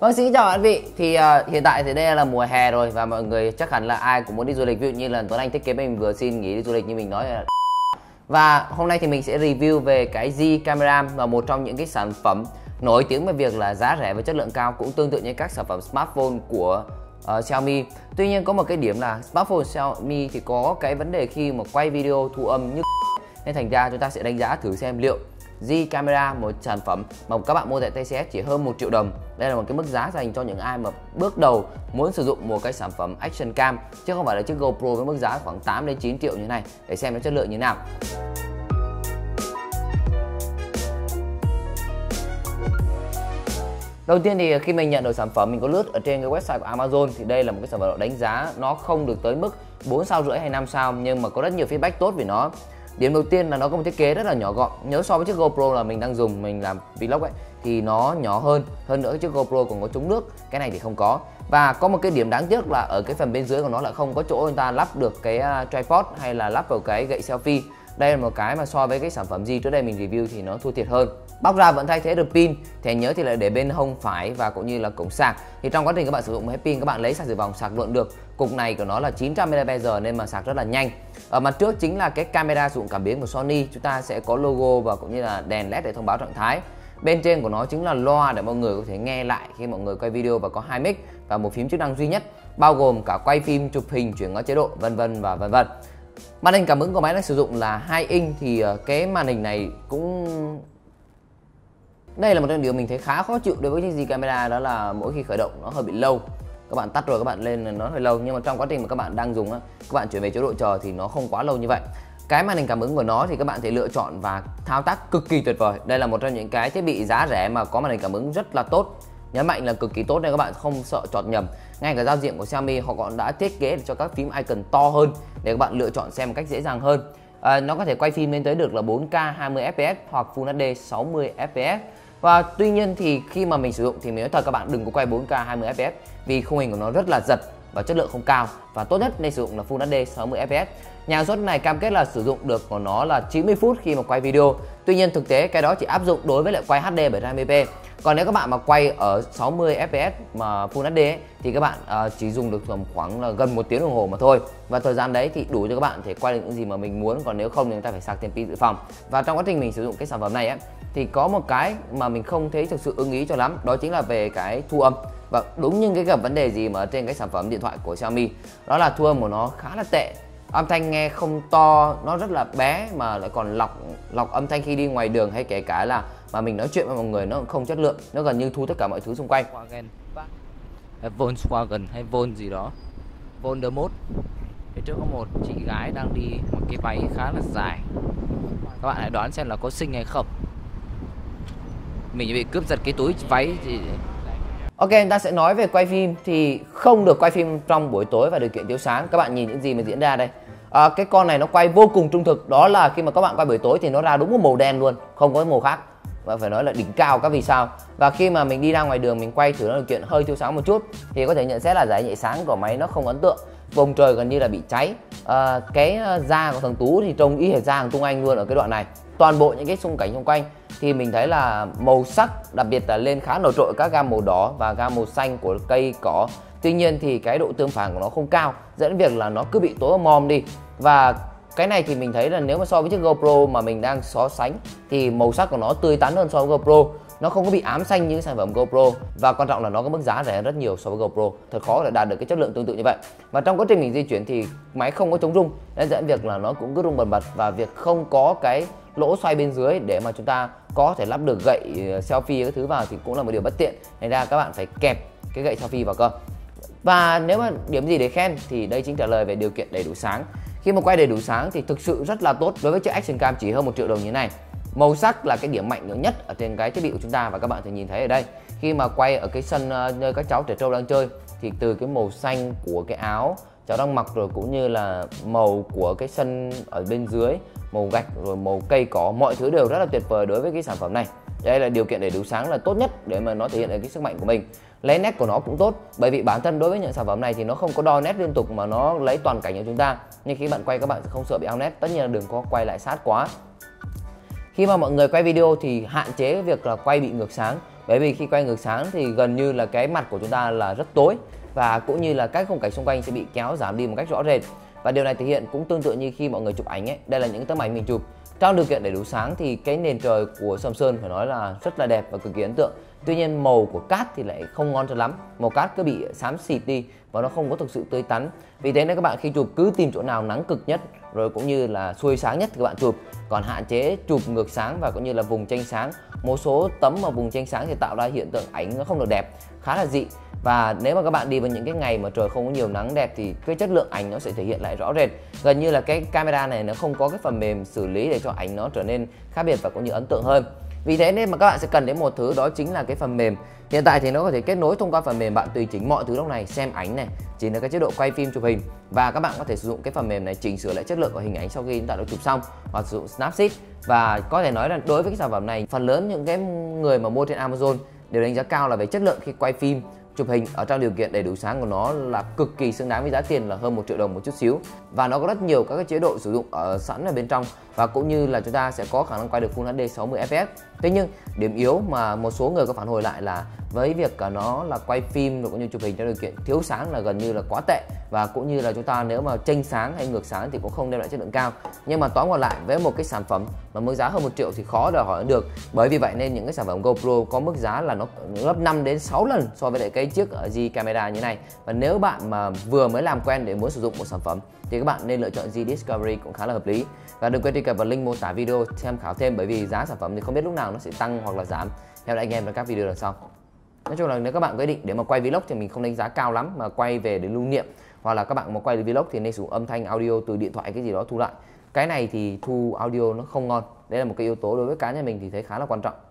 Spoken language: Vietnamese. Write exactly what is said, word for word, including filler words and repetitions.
Vâng, xin chào các vị. Thì uh, hiện tại thì đây là mùa hè rồi và mọi người chắc hẳn là ai cũng muốn đi du lịch. Ví dụ như lần Tuấn Anh thiết kế mình vừa xin nghỉ đi du lịch như mình nói là. Và hôm nay thì mình sẽ review về cái Z Camera, và một trong những cái sản phẩm nổi tiếng về việc là giá rẻ và chất lượng cao, cũng tương tự như các sản phẩm smartphone của uh, Xiaomi. Tuy nhiên có một cái điểm là smartphone Xiaomi thì có cái vấn đề khi mà quay video thu âm như nên thành ra chúng ta sẽ đánh giá thử xem liệu Z Camera, một sản phẩm mà các bạn mua tại tê xê ét chỉ hơn một triệu đồng. Đây là một cái mức giá dành cho những ai mà bước đầu muốn sử dụng một cái sản phẩm action cam, chứ không phải là chiếc GoPro với mức giá khoảng tám đến chín triệu như thế này, để xem nó chất lượng như thế nào. Đầu tiên thì khi mình nhận được sản phẩm, mình có lướt ở trên cái website của Amazon thì đây là một cái sản phẩm đánh giá nó không được tới mức bốn sao rưỡi hay năm sao, nhưng mà có rất nhiều feedback tốt về nó. Điểm đầu tiên là nó có một thiết kế rất là nhỏ gọn. Nhớ so với chiếc GoPro là mình đang dùng, mình làm vlog ấy, thì nó nhỏ hơn. Hơn nữa chiếc GoPro còn có chống nước, cái này thì không có. Và có một cái điểm đáng tiếc là ở cái phần bên dưới của nó là không có chỗ người ta lắp được cái tripod hay là lắp vào cái gậy selfie. Đây là một cái mà so với cái sản phẩm gì trước đây mình review thì nó thua thiệt hơn. Bóc ra vẫn thay thế được pin, thẻ nhớ thì lại để bên hông phải và cũng như là cổng sạc. Thì trong quá trình các bạn sử dụng hết pin, các bạn lấy sạc dự phòng sạc luôn được. Cục này của nó là chín trăm mi li am pe giờ nên mà sạc rất là nhanh. Ở mặt trước chính là cái camera sử dụng cảm biến của Sony, chúng ta sẽ có logo và cũng như là đèn led để thông báo trạng thái. Bên trên của nó chính là loa để mọi người có thể nghe lại khi mọi người quay video, và có hai mic và một phím chức năng duy nhất, bao gồm cả quay phim, chụp hình, chuyển qua chế độ vân vân và vân vân. Màn hình cảm ứng của máy đang sử dụng là hai inch, thì cái màn hình này cũng... Đây là một trong điều mình thấy khá khó chịu đối với chiếc Z Camera, đó là mỗi khi khởi động nó hơi bị lâu. Các bạn tắt rồi các bạn lên nó hơi lâu, nhưng mà trong quá trình mà các bạn đang dùng á, các bạn chuyển về chế độ chờ thì nó không quá lâu như vậy. Cái màn hình cảm ứng của nó thì các bạn thể lựa chọn và thao tác cực kỳ tuyệt vời. Đây là một trong những cái thiết bị giá rẻ mà có màn hình cảm ứng rất là tốt. Nhấn mạnh là cực kỳ tốt nên các bạn không sợ chọt nhầm. Ngay cả giao diện của Xiaomi họ còn đã thiết kế để cho các phím icon to hơn để các bạn lựa chọn xem một cách dễ dàng hơn. À, nó có thể quay phim lên tới được là bốn K hai mươi ép pê ét hoặc Full hát đê sáu mươi ép pê ét. Và tuy nhiên thì khi mà mình sử dụng thì mình nói thật các bạn đừng có quay bốn K hai mươi ép pê ét vì khung hình của nó rất là giật và chất lượng không cao, và tốt nhất nên sử dụng là Full hát đê sáu mươi ép pê ét. Nhà sản xuất này cam kết là sử dụng được của nó là chín mươi phút khi mà quay video. Tuy nhiên thực tế cái đó chỉ áp dụng đối với lại quay hát đê bảy trăm hai mươi p. Còn nếu các bạn mà quay ở sáu mươi ép pê ét mà Full hát đê ấy, thì các bạn uh, chỉ dùng được tầm khoảng là gần một tiếng đồng hồ mà thôi. Và thời gian đấy thì đủ cho các bạn thể quay được những gì mà mình muốn, còn nếu không thì chúng ta phải sạc thêm pin dự phòng. Và trong quá trình mình sử dụng cái sản phẩm này ấy, thì có một cái mà mình không thấy thực sự ưng ý cho lắm, đó chính là về cái thu âm. Và đúng như cái gặp vấn đề gì mà trên cái sản phẩm điện thoại của Xiaomi, đó là thu âm của nó khá là tệ. Âm thanh nghe không to, nó rất là bé mà lại còn lọc lọc âm thanh khi đi ngoài đường, hay kể cả là mà mình nói chuyện với mọi người nó không chất lượng, nó gần như thu tất cả mọi thứ xung quanh. Volkswagen hay Vol gì đó, Voldemort. Phía trước có một chị gái đang đi một cái váy khá là dài. Các bạn hãy đoán xem là có xinh hay không. Mình bị cướp giật cái túi váy thì... Ok, ta sẽ nói về quay phim thì không được quay phim trong buổi tối và điều kiện chiếu sáng. Các bạn nhìn những gì mà diễn ra đây. À, cái con này nó quay vô cùng trung thực, đó là khi mà các bạn quay buổi tối thì nó ra đúng một màu đen luôn, không có màu khác. Và phải nói là đỉnh cao các vì sao. Và khi mà mình đi ra ngoài đường mình quay thử nó điều kiện hơi thiếu sáng một chút thì có thể nhận xét là giải nhạy sáng của máy nó không ấn tượng. Vùng trời gần như là bị cháy. À, cái da của thằng Tú thì trông y hệt da thằng Tung Anh luôn ở cái đoạn này. Toàn bộ những cái xung cảnh xung quanh thì mình thấy là màu sắc đặc biệt là lên khá nổi trội các gam màu đỏ và gam màu xanh của cây cỏ. Tuy nhiên thì cái độ tương phản của nó không cao, dẫn việc là nó cứ bị tối mòm đi. Và cái này thì mình thấy là nếu mà so với chiếc GoPro mà mình đang so sánh thì màu sắc của nó tươi tắn hơn so với GoPro, nó không có bị ám xanh như sản phẩm GoPro, và quan trọng là nó có mức giá rẻ rất nhiều so với GoPro. Thật khó để đạt được cái chất lượng tương tự như vậy. Và trong quá trình mình di chuyển thì máy không có chống rung nên dẫn việc là nó cũng cứ rung bần bật, và việc không có cái lỗ xoay bên dưới để mà chúng ta có thể lắp được gậy selfie các thứ vào thì cũng là một điều bất tiện, nên ra các bạn phải kẹp cái gậy selfie vào cơ. Và nếu mà điểm gì để khen thì đây chính trả lời về điều kiện đầy đủ sáng. Khi mà quay đầy đủ sáng thì thực sự rất là tốt đối với chiếc action cam chỉ hơn một triệu đồng như thế này. Màu sắc là cái điểm mạnh nhất ở trên cái thiết bị của chúng ta, và các bạn thể nhìn thấy ở đây khi mà quay ở cái sân nơi các cháu trẻ trâu đang chơi thì từ cái màu xanh của cái áo cháu đang mặc, rồi cũng như là màu của cái sân ở bên dưới, màu gạch, rồi màu cây cỏ, mọi thứ đều rất là tuyệt vời đối với cái sản phẩm này. Đây là điều kiện để đủ sáng là tốt nhất để mà nó thể hiện được cái sức mạnh của mình. Lấy nét của nó cũng tốt, bởi vì bản thân đối với những sản phẩm này thì nó không có đo nét liên tục mà nó lấy toàn cảnh của chúng ta, nhưng khi bạn quay các bạn sẽ không sợ bị ao nét. Tất nhiên là đừng có quay lại sát quá. Khi mà mọi người quay video thì hạn chế cái việc là quay bị ngược sáng. Bởi vì khi quay ngược sáng thì gần như là cái mặt của chúng ta là rất tối, và cũng như là các khung cảnh xung quanh sẽ bị kéo giảm đi một cách rõ rệt. Và điều này thể hiện cũng tương tự như khi mọi người chụp ảnh ấy. Đây là những tấm ảnh mình chụp trong điều kiện để đủ sáng thì cái nền trời của Samsung phải nói là rất là đẹp và cực kỳ ấn tượng. Tuy nhiên màu của cát thì lại không ngon cho lắm, màu cát cứ bị xám xịt đi và nó không có thực sự tươi tắn. Vì thế nên các bạn khi chụp cứ tìm chỗ nào nắng cực nhất rồi cũng như là xuôi sáng nhất thì các bạn chụp, còn hạn chế chụp ngược sáng và cũng như là vùng tranh sáng. Một số tấm mà vùng tranh sáng thì tạo ra hiện tượng ảnh nó không được đẹp, khá là dị. Và nếu mà các bạn đi vào những cái ngày mà trời không có nhiều nắng đẹp thì cái chất lượng ảnh nó sẽ thể hiện lại rõ rệt. Gần như là cái camera này nó không có cái phần mềm xử lý để cho ảnh nó trở nên khác biệt và cũng như ấn tượng hơn. Vì thế nên mà các bạn sẽ cần đến một thứ, đó chính là cái phần mềm. Hiện tại thì nó có thể kết nối thông qua phần mềm, bạn tùy chỉnh mọi thứ trong này, xem ảnh này, chỉnh được cái chế độ quay phim chụp hình, và các bạn có thể sử dụng cái phần mềm này chỉnh sửa lại chất lượng của hình ảnh sau khi chúng ta đã chụp xong, hoặc sử dụng Snapseed. Và có thể nói là đối với cái sản phẩm này, phần lớn những cái người mà mua trên Amazon đều đánh giá cao là về chất lượng khi quay phim chụp hình ở trong điều kiện đầy đủ sáng của nó là cực kỳ xứng đáng với giá tiền là hơn một triệu đồng một chút xíu. Và nó có rất nhiều các cái chế độ sử dụng ở sẵn ở bên trong, và cũng như là chúng ta sẽ có khả năng quay được Full hát đê sáu mươi ép pê ét. Thế nhưng điểm yếu mà một số người có phản hồi lại là với việc nó là quay phim cũng như chụp hình trong điều kiện thiếu sáng là gần như là quá tệ, và cũng như là chúng ta nếu mà chênh sáng hay ngược sáng thì cũng không đem lại chất lượng cao. Nhưng mà tóm gọn lại, với một cái sản phẩm mà mức giá hơn một triệu thì khó đòi hỏi được. Bởi vì vậy nên những cái sản phẩm GoPro có mức giá là nó gấp năm đến sáu lần so với lại cái chiếc G camera như này. Và nếu bạn mà vừa mới làm quen để muốn sử dụng một sản phẩm thì các bạn nên lựa chọn G Discovery cũng khá là hợp lý. Và đừng quên truy cập vào link mô tả video tham khảo thêm, bởi vì giá sản phẩm thì không biết lúc nào nó sẽ tăng hoặc là giảm. Theo dõi anh em vào các video lần sau. Nói chung là nếu các bạn quyết định để mà quay vlog thì mình không đánh giá cao lắm, mà quay về để lưu niệm, hoặc là các bạn mà quay vlog thì nên sử dụng âm thanh audio từ điện thoại cái gì đó thu lại. Cái này thì thu audio nó không ngon, đây là một cái yếu tố đối với cá nhân mình thì thấy khá là quan trọng.